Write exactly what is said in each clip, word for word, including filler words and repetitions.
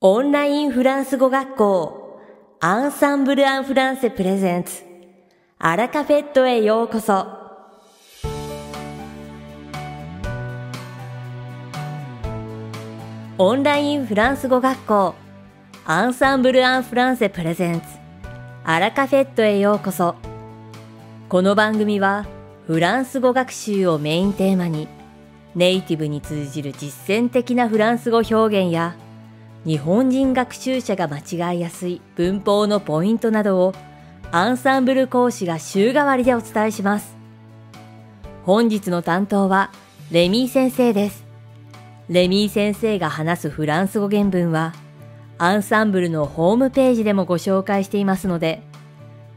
オンラインフランス語学校Ensemble en français présenteアラカフェットへようこそ。オンラインフランス語学校Ensemble en français présenteアラカフェットへようこそ。この番組はフランス語学習をメインテーマにネイティブに通じる実践的なフランス語表現や日本人学習者が間違いやすい文法のポイントなどをアンサンブル講師が週替わりでお伝えします。本日の担当はレミー先生です。レミー先生が話すフランス語原文はアンサンブルのホームページでもご紹介していますので、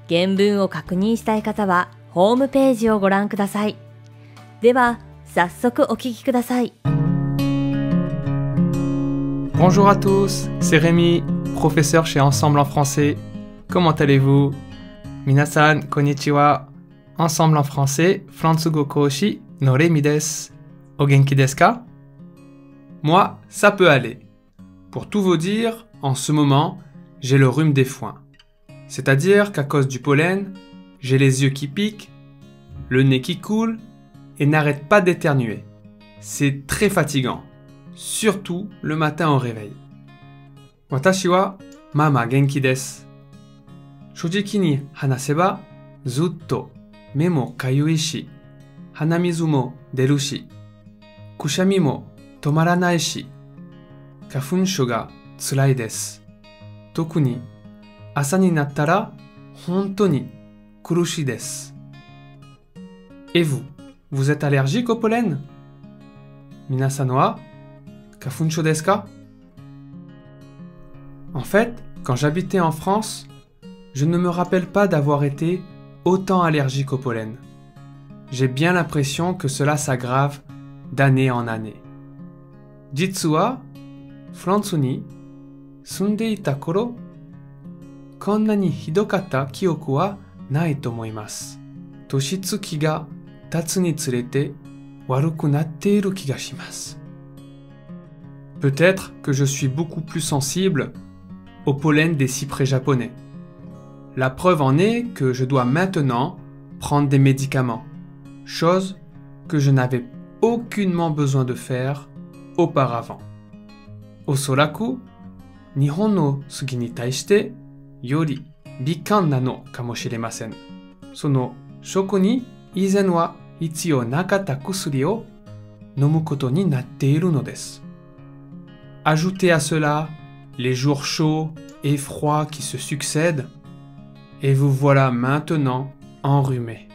原文を確認したい方はホームページをご覧ください。では早速お聞きください。Bonjour à tous, c'est Rémy, professeur chez Ensemble en français. Comment allez-vous? Minasan, konnichiwa. Ensemble en français, Fransugo Koshi no Rémy desu. Ogenki desu ka? Moi, ça peut aller. Pour tout vous dire, en ce moment, j'ai le rhume des foins. C'est-à-dire qu'à cause du pollen, j'ai les yeux qui piquent, le nez qui coule et n'arrête pas d'éternuer. C'est très fatigant.Surtout le matin au réveil. Watashi wa mama genki desu. Shojiki ni hanaseba zutto me mo kayui shi, hanamizu mo deru shi, kushami mo tomaranai shi, kafunsho ga tsurai desu. Toku ni asa ni natta ra honto ni kurushii desu. Et vous, vous êtes allergique au pollen? Minasan wa kafuncho desu ka? En fait, quand j'habitais en France, je ne me rappelle pas d'avoir été autant allergique au pollen. J'ai bien l'impression que cela s'aggrave d'année en année. Jitsu wa, Fransu ni sundeita koro, konna ni hidokatta kyoku wa nai tomoimasu. Toshitsuki ga tatsu ni tsurete waruku natte iru ki ga shimasu.Peut-être que je suis beaucoup plus sensible au pollen des cyprès japonais. La preuve en est que je dois maintenant prendre des médicaments, chose que je n'avais aucunement besoin de faire auparavant. Osoraku, Nihon no sugi ni taishite yori bikan nano kamoshimasen. Sono shoko ni izen wa hitsuyou nakata kusuri o nomu koto ni natte iru no desu.Ajoutez à cela les jours chauds et froids qui se succèdent, et vous voilà maintenant enrhumé.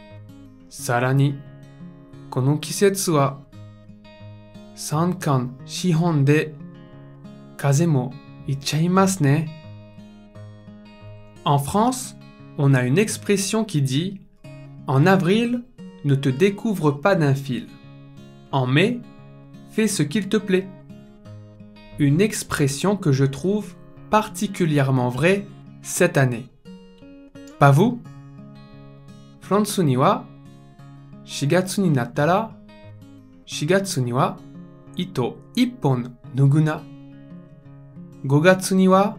Sarani, kono kisetsu wa sankan shihon de kaze mo ichaimasu ne. En France, on a une expression qui dit « En avril, ne te découvre pas d'un fil. En mai, fais ce qu'il te plaît. » Une expression que je trouve particulièrement vraie cette année. Pas vous? Fransu ni wa shigatsu ni natta ra shigatsu ni wa ito ippon nugu na. Gogatsu ni wa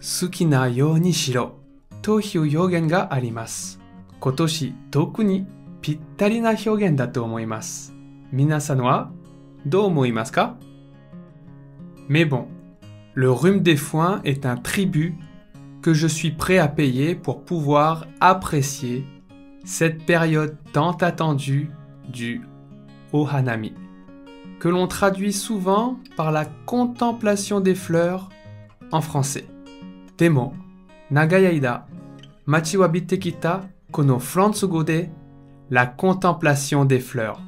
suki na you ni shiro to hiu hyougen ga arimasu. Kotoshi toku ni pittari na hyougen da to omoimasu. Minasan wa dou omoimasu ka?Mais bon, le rhume des foins est un tribut que je suis prêt à payer pour pouvoir apprécier cette période tant attendue du Ohanami, que l'on traduit souvent par la contemplation des fleurs en français. Demo, nagayada, machi wa bite kita kono frantsugo de la contemplation des fleurs.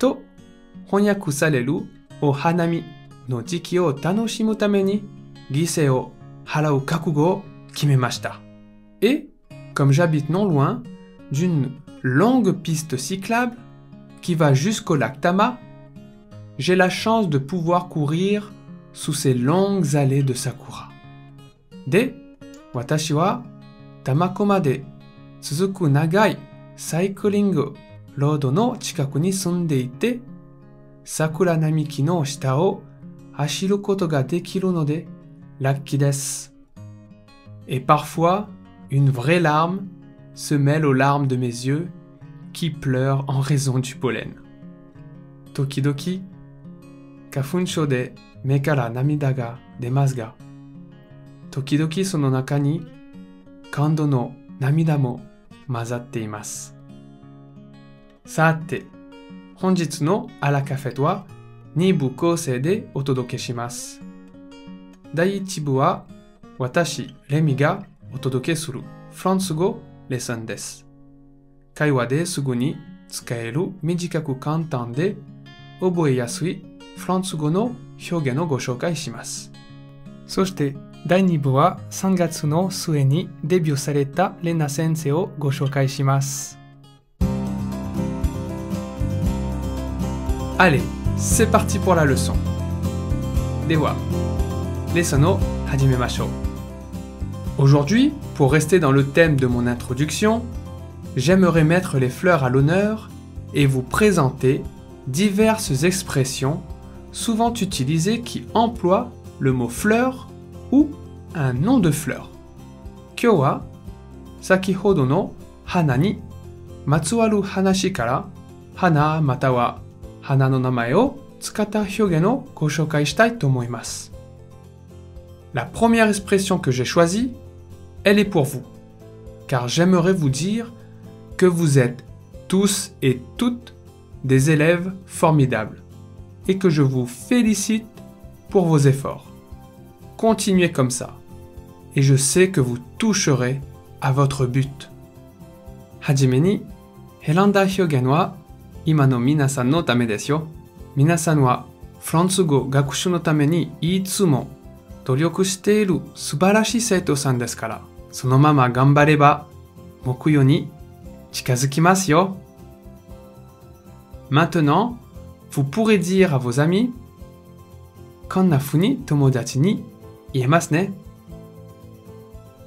To, honyaku sareru Ohanami.の時期を楽しむために犠牲を払う覚悟を決めました。Et, comme j'habite non loin d'une longue piste cyclable qui va jusqu'au lac Tama, j'ai la chance de pouvoir courir sous ces longues allées de Sakura. De, watashi wa Tamako made tsuzuku nagai cycling road no chikaku ni sunde ite, Sakura namiki no shita o走ることができるので Lakides. Et parfois, une vraie larme se mêle aux larmes de mes yeux qui pleurent en raison du pollen. Tokidoki, kafunshō de me kara namida ga demasu ga, tokidoki sono naka ni kando no namida mo mazatte imasu. Sate, honjitsu no Ala Café wa ni bu kousei de otodoke shimasu. Daiichi bu wa watashi Rémy ga otodoke suru Fransugo lesson desu. Kaiwa de sugu ni tsukaeru mijikaku kantan de oboe yasui Fransugo no hyoge no go shoukai shimasu. Soshite, dai ni bu wa san gatsu no sue ni debyuu sareta Rena sensei o go shoukai shimasu. Allez, c'est parti pour la leçon. Dewa, lesson o hajimemashou. Aujourd'hui, pour rester dans le thème de mon introduction, j'aimerais mettre les fleurs à l'honneur et vous présenter diverses expressions souvent utilisées qui emploient le mot fleur ou un nom de fleur. Kyō wa sakihodo no hana ni matsuwaru hanashi kara hana mata wa hana no namae o tsukata hyoge no go shoukai shitai to omoimasu. La première expression que j'ai choisie, elle est pour vous, car j'aimerais vous dire que vous êtes tous et toutes des élèves formidables et que je vous félicite pour vos efforts. Continuez comme ça et je sais que vous toucherez à votre but. Hajime ni, heranda hyogen wa ima no minasan no tame desu yo. Minasan wa Fransugo gakushu no tame ni itsumo doryoku shiteiru subarashi seito-san desu kara. Sono mama gambareba mokuyo ni chikazukimasu yo. Maintenant, vous pourrez dire à vos amis konna fu ni tomodachi ni iemasu ne.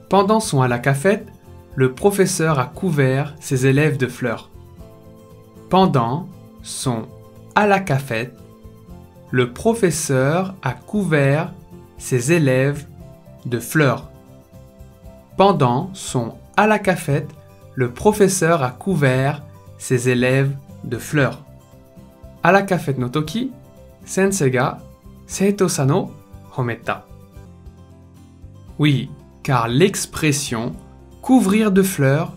Pendant son alakafet, le professeur a couvert ses élèves de fleurs. Pendant son alakafet, le professeur a couvert ses élèves de fleurs. Pendant son alakafet, le professeur a couvert ses élèves de fleurs. Alakafet no toki, sensei ga seito-san o hometa. Oui, car l'expression couvrir de fleurs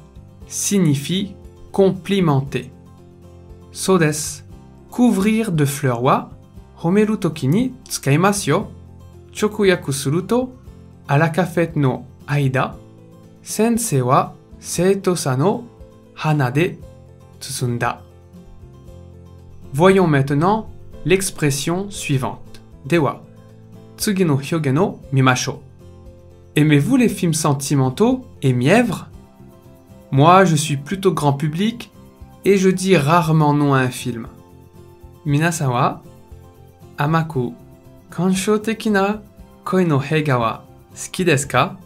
signifie complimenter. So desu, couvrir de fleurs wa homeru toki ni tsukaimasu yo. Chokuyaku suru to alakafet no aida, sensei wa seito-san o hana de tsunda. Voyons maintenant l'expression suivante. Dewa, tsugi no hyoge no mimashou. Aimez-vous les films sentimentaux et mièvres? Moi, je suis plutôt grand public et je dis rarement non à un film. Minasan wa amaku kanshōteki na koi no heiga wa suki desu ka?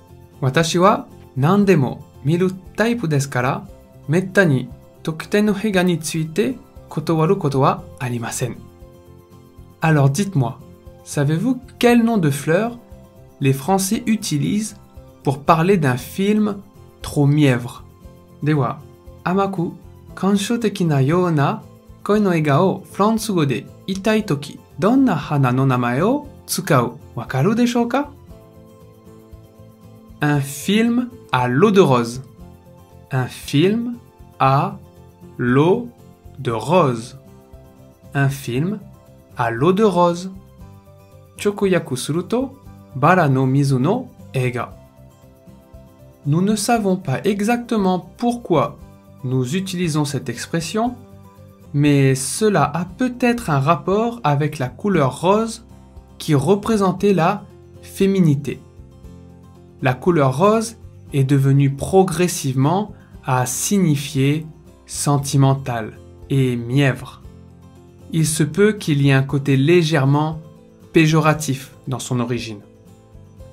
Watashi wa nandemo miru taipu desu kara, metta ni tokuten no heiga ni tsuite kotowaru koto wa arimasen. Alors dites-moi, savez-vous quel nom de fleur les Français utilisent pour parler d'un film trop mièvre? Dewa, amaku kanshōteki na youna koi no eiga o Fransugo de itai toki, donna hana no namae o tsukau wakaru deshou ka? Un film à l'eau de rose. Un film à l'eau de rose. Un film à l'eau de rose. Chokuyaku suru to bara no mizu no eiga. Nous ne savons pas exactement pourquoi nous utilisons cette expression, mais cela a peut-être un rapport avec la couleur rose qui représentait la féminité. La couleur rose est devenue progressivement à signifier sentimentale et mièvre. Il se peut qu'il y ait un côté légèrement péjoratif dans son origine.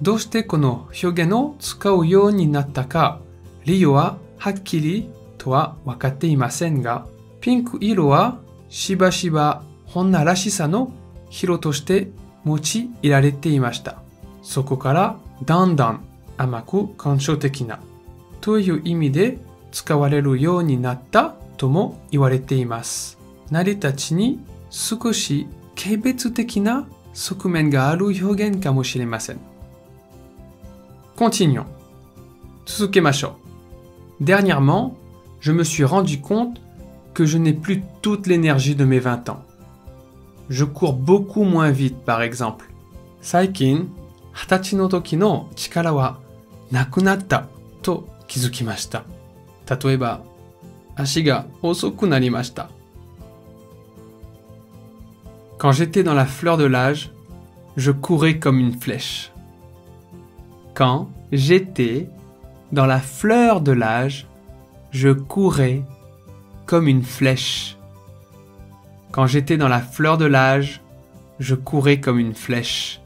Doshite kono hyogen o tsukau you ni natta ka, ryo wa hakkiri to wa wakatte imasen ga, pinku iro wa shiba shiba honna rashisa no hiro toshite mochi irarete imashita. Soko kara dandan amaku kanshou tekina to iu imi de tsukawareru you ni natta to mo iwarete imasu. Naretachi ni sukoshi keibetsu tekina sokumen ga aru hyogen kamoshiremasen. Continuons. Tsukemashou. Dernièrement, je me suis rendu compte que je n'ai plus toute l'énergie de mes vingt ans. Je cours beaucoup moins vite, par exemple. Saikin, hatachi no toki no chikara wa nakunatta to kizukimashita. Tatoeba, ashi ga osoku narimashita. Quand j'étais dans la fleur de l'âge, je courais comme une flèche. Quand j'étais dans la fleur de l'âge, je courais comme une flèche. Quand j'étais dans la fleur de l'âge, je courais comme une flèche.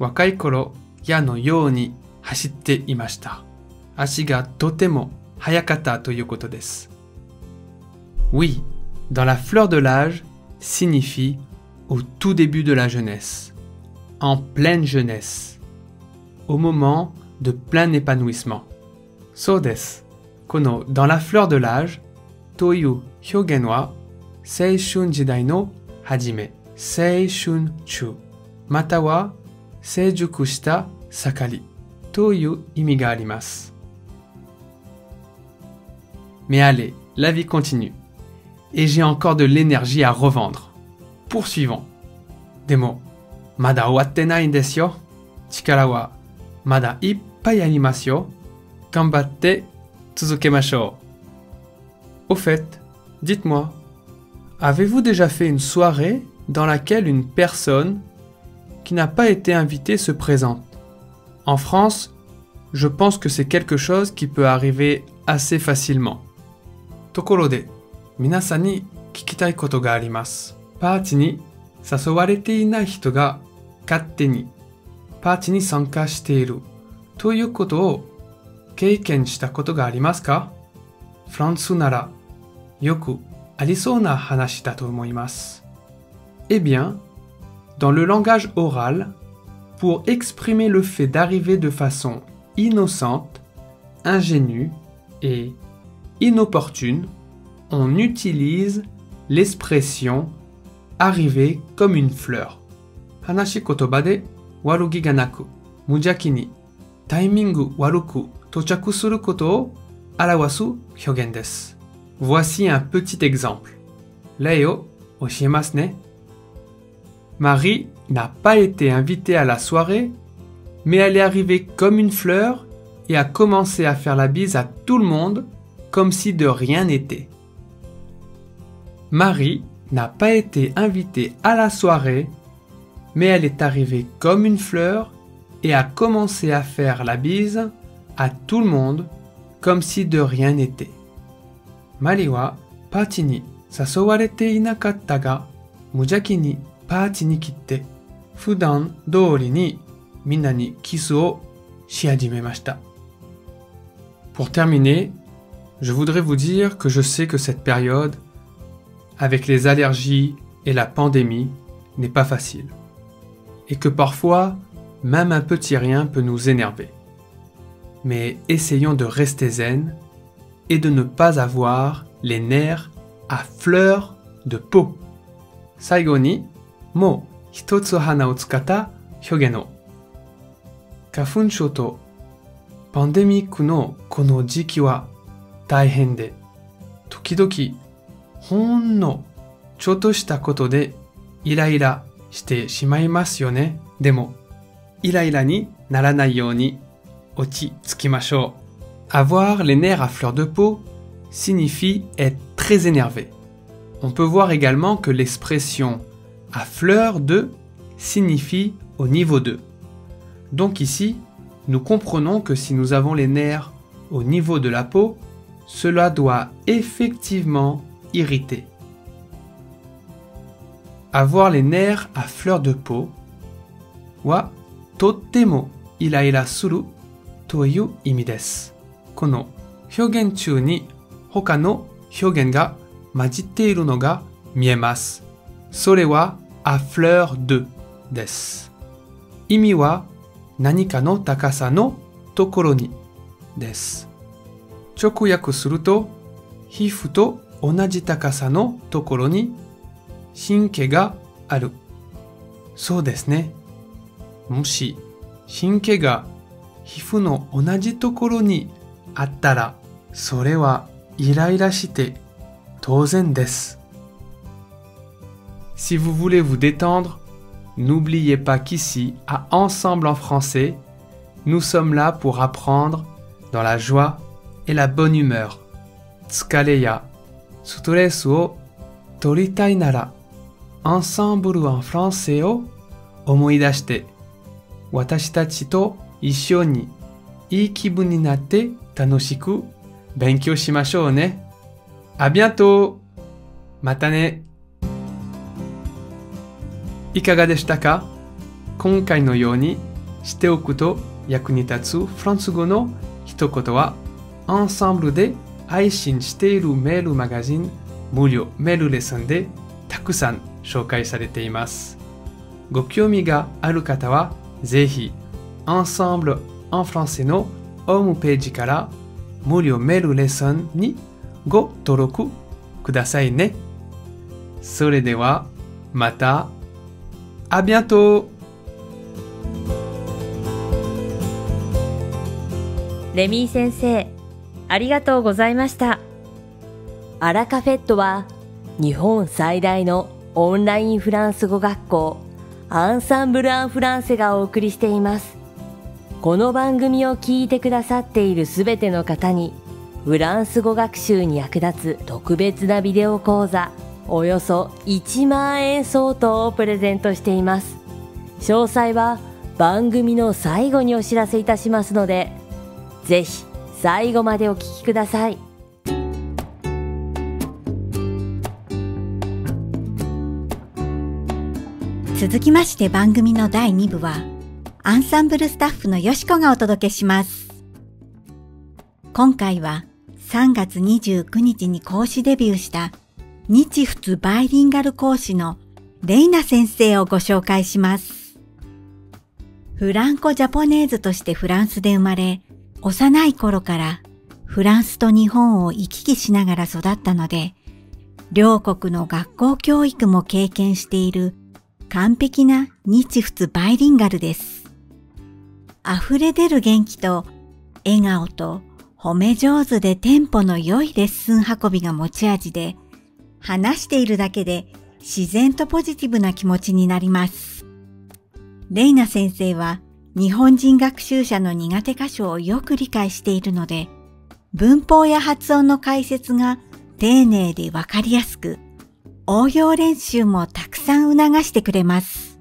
Wakai koro ya no you ni hashitte imashita. Ashi ga totemo hayakata to iu koto desu. Oui, dans la fleur de l'âge signifie au tout début de la jeunesse, en pleine jeunesse, au moment de plein épanouissement. So desu. Kono dans la fleur de l'âge, toyu hyogen wa seishun jidai no hajime, seishun chu, mata wa seijuku shita sakari to iu imi ga arimasu. Mais allez, la vie continue. Et j'ai encore de l'énergie à revendre. Poursuivons. Demo, mada owatte nai desu yo. Chikara wa mada ippai arimasu yo. Gambatte tsuzukemashou. Au fait, dites-moi, avez-vous déjà fait une soirée dans laquelle une personne qui n'a pas été invitée se présente? En France, je pense que c'est quelque chose qui peut arriver assez facilement. Tokoro de, minasan ni kikitai koto ga arimasu. Party ni sasowarete inai hito ga katte ni パーティーに参加しているということを経験したことがありますか？フランスならよくありそうな話だと思います。Eh bien, dans le langage oral, pour exprimer le fait d'arriver de façon innocente, ingénue et inopportune, on utilise l'expression arriver comme une fleur. 話し言葉で 悪気がなく、無邪気に、タイミング悪く到着することを表す表現です。Voici un petit exemple. 例を教えますね。Marie n'a pas été invitée à la soirée, mais elle est arrivée comme une fleur et a commencé à faire la bise à tout le monde comme si de rien n'était. Marie n'a pas été invitée à la soirée, mais elle est arrivée comme une fleur et a commencé à faire la bise à tout le monde comme si de rien n'était. Mari wa party ni sasowarete inakatta ga mujaki ni party ni kitte fudan doori ni minna ni kisu o shihajimemashita. Pour terminer, je voudrais vous dire que je sais que cette période, avec les allergies et la pandémie, n'est pas facile. Et que parfois, même un petit rien peut nous énerver. Mais essayons de rester zen et de ne pas avoir les nerfs à fleur de peau. Saigo ni mo hitotsu hana o tsukata hyogen no kafun shou to pandemiku no kono jiki wa taihen de tokidoki hon no choto shita koto de iraira してしまいますよね。でも、イライラにならないように落ち着きましょう。Avoir les nerfs à fleur de peau signifie être très énervé. On peut voir également que l'expression à fleur de signifie au niveau deux. Donc ici, nous comprenons que si nous avons les nerfs au niveau de la peau, cela doit effectivement irriter. Avoir les nerfs à fleur de peau wa totemo iraira suru toiu imi desu. Kono hyogen chū ni hoka no hyogen ga majitte iru no ga miemasu. Sore wa à fleur de desu. Imi wa nanika no takasa no tokoro ni desu. Chokuyaku suru to hifu to onaji takasa no tokoro ni shinke ga aru. Sou desu ne. Moshi shinke ga hifu no onaji tokoro ni attara, sore wa iraira shite touzen desu. Si vous voulez vous détendre, n'oubliez pas qu'ici, à Ensemble en français, nous sommes là pour apprendre dans la joie et la bonne humeur. Tsukare ya sutoresu o toritai nara, ensemble en français o omoidashite, watashi tachi to issho ni ii kibun ni natte tanoshiku benkyou shimashou ne. À bientôt. Mata ne. いかがでしたか？今回のようにしておくと役に立つフランス語の一言は、アンサンブルで配信しているメールマガジン無料メールレッスンでたくさん紹介されています。ご興味がある方はぜひ、アンサンブルen françaisのホームページから無料メールレッスンにご登録くださいね。それではまた。À bientôt! Rémy sensei, ありがとうございました。アラカフェットは日本最大のオンラインフランス語学校アンサンブル・アン・フランセがお送りしています。この番組を聞いてくださっているすべての方にフランス語学習に役立つ特別なビデオ講座およそいちまんえん相当をプレゼントしています。詳細は番組の最後にお知らせいたしますので、ぜひ最後までお聞きください。続きまして番組のだいに部は、アンサンブルスタッフのよしこがお届けします。今回はさんがつにじゅうくにちに講師デビューした日仏バイリンガル講師のレイナ先生をご紹介します。フランコジャポネーズとしてフランスで生まれ、幼い頃からフランスと日本を行き来しながら育ったので、両国の学校教育も経験している完璧な日仏バイリンガルです。溢れ出る元気と笑顔と褒め上手でテンポの良いレッスン運びが持ち味で、話しているだけで自然とポジティブな気持ちになります。レイナ先生は日本人学習者の苦手箇所をよく理解しているので、文法や発音の解説が丁寧でわかりやすく、応用練習もたくさん促してくれます。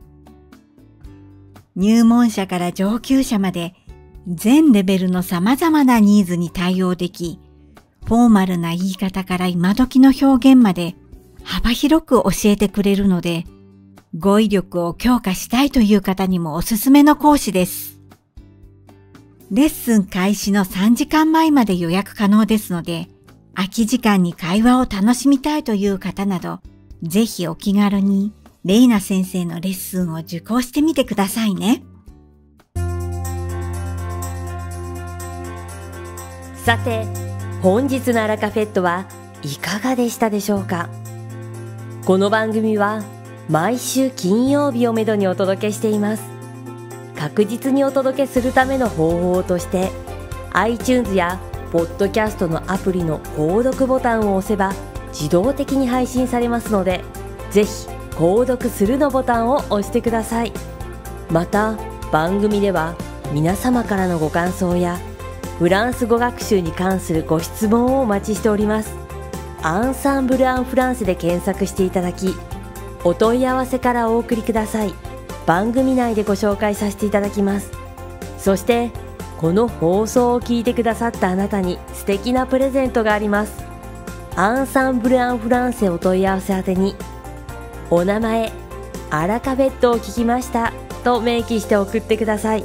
入門者から上級者まで全レベルの様々なニーズに対応でき、フォーマルな言い方から今時の表現まで幅広く教えてくれるので、語彙力を強化したいという方にもおすすめの講師です。レッスン開始のさんじかんまえまで予約可能ですので、空き時間に会話を楽しみたいという方など、ぜひお気軽にレイナ先生のレッスンを受講してみてくださいね。さて、本日のアラカフェットはいかがでしたでしょうか。この番組は毎週金曜日をめどにお届けしています。確実にお届けするための方法として iTunes やポッドキャストのアプリの購読ボタンを押せば自動的に配信されますので、ぜひ購読するのボタンを押してください。また番組では皆様からのご感想やフランス語学習に関するご質問をお待ちしております。アンサンブル・アン・フランセで検索していただき、お問い合わせからお送りください。番組内でご紹介させていただきます。そして、この放送を聞いてくださったあなたに素敵なプレゼントがあります。アンサンブル・アン・フランセお問い合わせ宛てに、お名前、アラカフェットを聞きましたと明記して送ってください。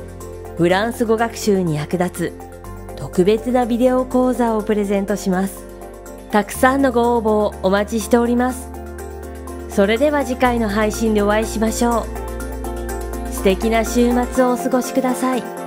フランス語学習に役立つ特別なビデオ講座をプレゼントします。たくさんのご応募をお待ちしております。それでは次回の配信でお会いしましょう。素敵な週末をお過ごしください。